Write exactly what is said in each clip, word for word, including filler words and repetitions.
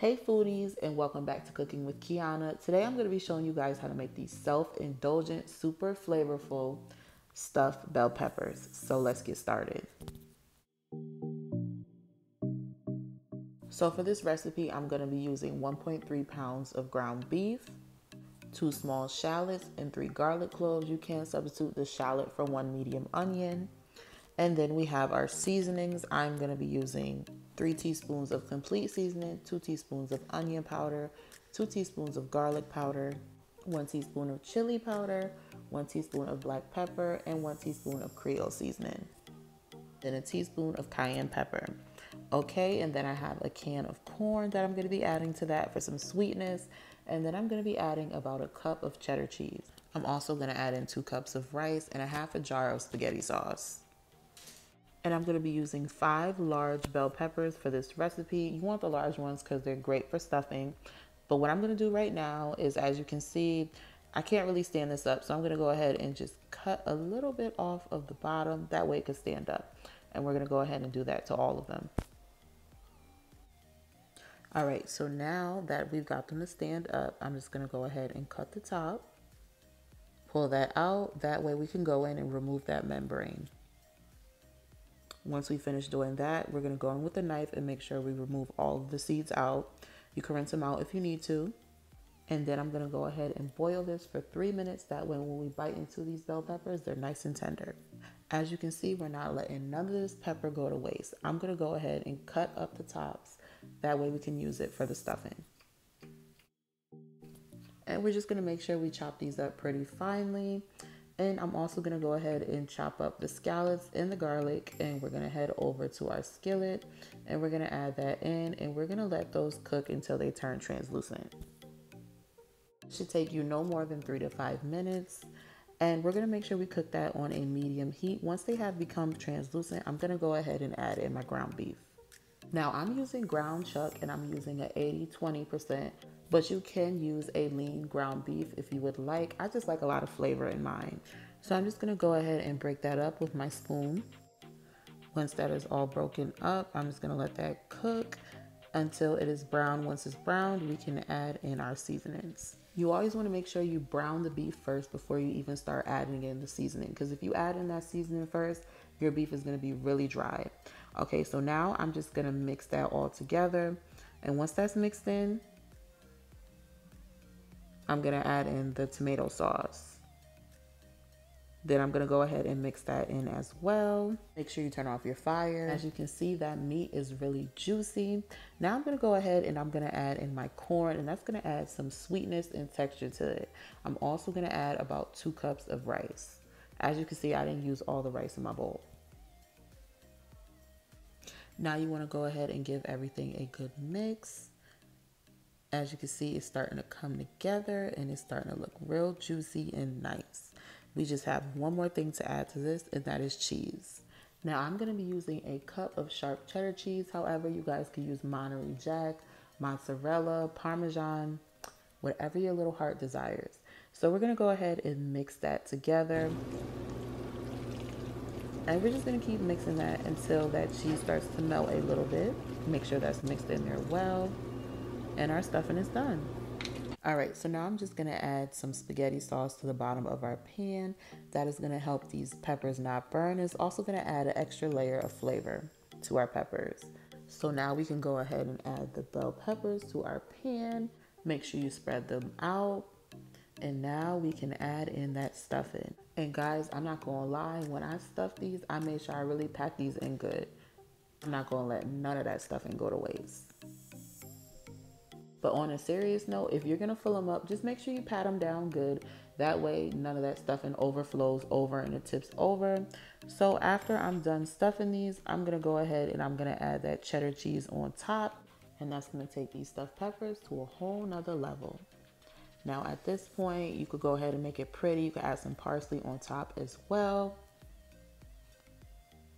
Hey foodies, and welcome back to Cooking with Kiana. Today I'm going to be showing you guys how to make these self-indulgent, super flavorful stuffed bell peppers. So let's get started. So for this recipe, I'm going to be using one point three pounds of ground beef, two small shallots, and three garlic cloves. You can substitute the shallot for one medium onion. And then we have our seasonings. I'm going to be using three teaspoons of complete seasoning, two teaspoons of onion powder, two teaspoons of garlic powder, one teaspoon of chili powder, one teaspoon of black pepper, and one teaspoon of Creole seasoning. Then a teaspoon of cayenne pepper. Okay, and then I have a can of corn that I'm going to be adding to that for some sweetness. And then I'm going to be adding about a cup of cheddar cheese. I'm also going to add in two cups of rice and a half a jar of spaghetti sauce. And I'm going to be using five large bell peppers for this recipe. You want the large ones because they're great for stuffing. But what I'm going to do right now is, as you can see, I can't really stand this up. So I'm going to go ahead and just cut a little bit off of the bottom. That way it can stand up. And we're going to go ahead and do that to all of them. All right, so now that we've got them to stand up, I'm just going to go ahead and cut the top. Pull that out. That way we can go in and remove that membrane. Once we finish doing that, we're going to go in with a knife and make sure we remove all of the seeds out. You can rinse them out if you need to. And then I'm going to go ahead and boil this for three minutes. That way when we bite into these bell peppers, they're nice and tender. As you can see, we're not letting none of this pepper go to waste. I'm going to go ahead and cut up the tops. That way we can use it for the stuffing. And we're just going to make sure we chop these up pretty finely. And I'm also gonna go ahead and chop up the scallops and the garlic, and we're gonna head over to our skillet and we're gonna add that in, and we're gonna let those cook until they turn translucent. It should take you no more than three to five minutes. And we're gonna make sure we cook that on a medium heat. Once they have become translucent, I'm gonna go ahead and add in my ground beef. Now I'm using ground chuck and I'm using an eighty twenty percent. But you can use a lean ground beef if you would like. I just like a lot of flavor in mine. So I'm just gonna go ahead and break that up with my spoon. Once that is all broken up, I'm just gonna let that cook until it is brown. Once it's browned, we can add in our seasonings. You always wanna make sure you brown the beef first before you even start adding in the seasoning, because if you add in that seasoning first, your beef is gonna be really dry. Okay, so now I'm just gonna mix that all together. And once that's mixed in, I'm gonna add in the tomato sauce. Then I'm gonna go ahead and mix that in as well. Make sure you turn off your fire. As you can see, that meat is really juicy. Now I'm gonna go ahead and I'm gonna add in my corn, and that's gonna add some sweetness and texture to it. I'm also gonna add about two cups of rice. As you can see, I didn't use all the rice in my bowl. Now you wanna go ahead and give everything a good mix. As you can see, it's starting to come together and it's starting to look real juicy and nice. We just have one more thing to add to this, and that is cheese. Now I'm gonna be using a cup of sharp cheddar cheese. However, you guys can use Monterey Jack, mozzarella, Parmesan, whatever your little heart desires. So we're gonna go ahead and mix that together. And we're just gonna keep mixing that until that cheese starts to melt a little bit. Make sure that's mixed in there well. And our stuffing is done. All right, so now I'm just gonna add some spaghetti sauce to the bottom of our pan. That is gonna help these peppers not burn. It's also gonna add an extra layer of flavor to our peppers. So now we can go ahead and add the bell peppers to our pan. Make sure you spread them out. And now we can add in that stuffing. And guys, I'm not gonna lie, when I stuffed these, I made sure I really packed these in good. I'm not gonna let none of that stuffing go to waste. But on a serious note, if you're gonna fill them up, just make sure you pat them down good. That way, none of that stuffing overflows over and it tips over. So after I'm done stuffing these, I'm gonna go ahead and I'm gonna add that cheddar cheese on top. And that's gonna take these stuffed peppers to a whole nother level. Now at this point, you could go ahead and make it pretty. You could add some parsley on top as well.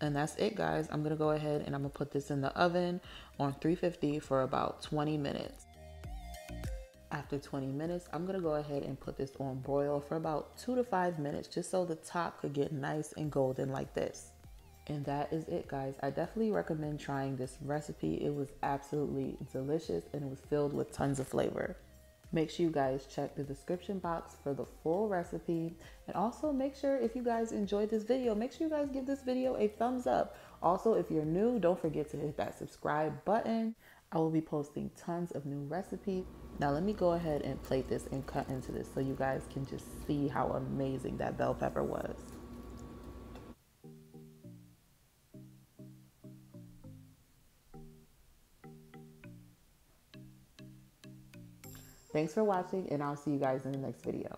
And that's it, guys. I'm gonna go ahead and I'm gonna put this in the oven on three fifty for about twenty minutes. After twenty minutes, I'm gonna go ahead and put this on broil for about two to five minutes, just so the top could get nice and golden like this. And that is it, guys. I definitely recommend trying this recipe. It was absolutely delicious and was filled with tons of flavor. Make sure you guys check the description box for the full recipe. And also make sure if you guys enjoyed this video, make sure you guys give this video a thumbs up. Also, if you're new, don't forget to hit that subscribe button. I will be posting tons of new recipes. Now let me go ahead and plate this and cut into this so you guys can just see how amazing that bell pepper was. Thanks for watching, and I'll see you guys in the next video.